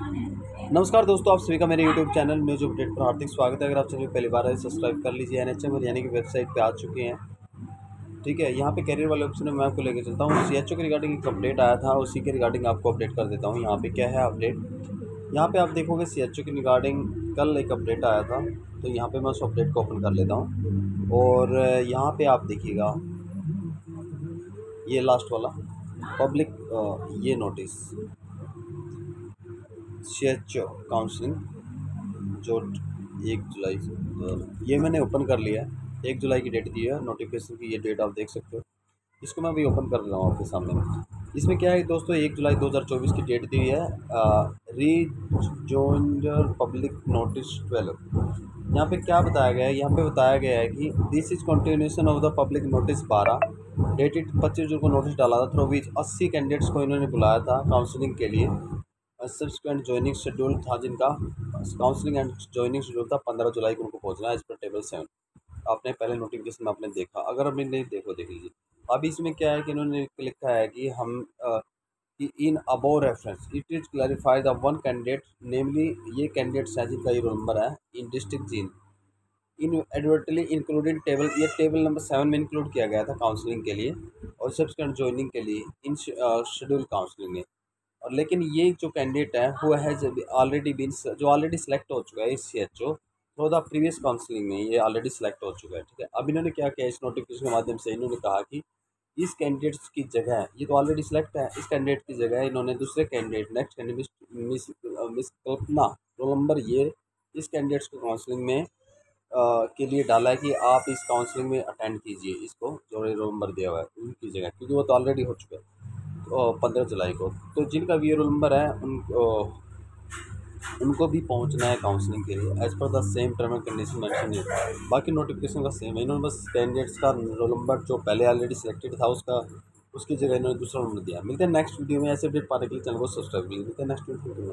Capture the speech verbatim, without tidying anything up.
नमस्कार दोस्तों, आप सभी का मेरे YouTube चैनल न्यूज अपडेट पर हार्दिक स्वागत है। अगर आप चैनल पहली बार आए सब्सक्राइब कर लीजिए। एन एच एम यानी कि वेबसाइट पे आ चुके हैं, ठीक है। यहाँ पे कैरियर वाले ऑप्शन में मैं आपको लेकर चलता हूँ। सी एच ओ के रिगार्डिंग एक अपडेट आया था, उसी के रिगार्डिंग आपको अपडेट कर देता हूँ। यहाँ पर क्या है अपडेट, यहाँ पर आप देखोगे सी एच ओ के रिगार्डिंग कल एक अपडेट आया था, तो यहाँ पर मैं उस अपडेट को ओपन कर लेता हूँ। और यहाँ पर आप देखिएगा ये लास्ट वाला पब्लिक ये notice C H O counselling जो एक जुलाई से ये मैंने ओपन कर लिया है। एक जुलाई की डेट दी है नोटिफिकेशन की, ये डेट आप देख सकते हो। इसको मैं अभी ओपन कर रहा हूँ आपके सामने। इसमें क्या है दोस्तों, एक जुलाई दो हज़ार चौबीस की डेट दी है री जोइंडर पब्लिक नोटिस ट्वेल्व। यहाँ पे क्या बताया गया है, यहाँ पे बताया गया है कि this is continuation of the public notice बारह डेटेड पच्चीस जून को नोटिस डाला था, थ्रू विच अस्सी कैंडिडेट्स को इन्होंने बुलाया था काउंसलिंग के लिए। सब्सिक्वेंट ज्वाइनिंग शेड्यूल था, जिनका काउंसलिंग एंड ज्वाइनिंग शेड्यूल था पंद्रह जुलाई को उनको पहुंचना है। इस पर टेबल सेवन आपने पहले नोटिफिकेशन में आपने देखा, अगर आपने नहीं देखो देख लीजिए। अभी इसमें क्या है कि इन्होंने लिखा है कि हम आ, कि in above reference it is clarified the one candidate, namely ये कैंडिडेट्स हैं जिनका ये रोल नंबर है in district Jind inadvertently included table, ये टेबल नंबर सेवन में इंक्लूड किया गया था काउंसलिंग के लिए और सब्सिक्वेंट ज्वाइनिंग के लिए इन शेड्यूल काउंसलिंग में। और लेकिन ये जो कैंडिडेट है वो है जब ऑलरेडी बीन जो ऑलरेडी सिलेक्ट हो चुका है इस C H O through the previous counselling में, ये ऑलरेडी सिलेक्ट हो चुका है, ठीक है। अब इन्होंने क्या किया इस नोटिफिकेशन के माध्यम से, इन्होंने कहा कि इस कैंडिडेट्स की जगह, ये तो ऑलरेडी सिलेक्ट है, इस कैंडिडेट की जगह इन्होंने दूसरे candidate next candidate miss miss Kalpana roll number ये इस कैंडिडेट्स को काउंसलिंग में आ, के लिए डाला है कि आप इस काउंसलिंग में अटेंड कीजिए, इसको जो रोल नंबर दिया हुआ है उनकी जगह, क्योंकि वो तो ऑलरेडी हो चुका है पंद्रह जुलाई को। तो जिनका भी रोल नंबर है उनको उनको भी पहुंचना है काउंसलिंग के लिए as per the same term and condition mention है। बाकी नोटिफिकेशन का सेम है, इन्होंने बस कैंडिडेट्स का रोल नंबर जो पहले ऑलरेडी सिलेक्टेड था उसका उसकी जगह इन्होंने दूसरा नंबर दिया। मिलते हैं नेक्स्ट वीडियो में, ऐसे अपडेट पाने के लिए चैनल को सब्सक्राइब कीजिए। मिलते हैं नेक्स्ट वीडियो में।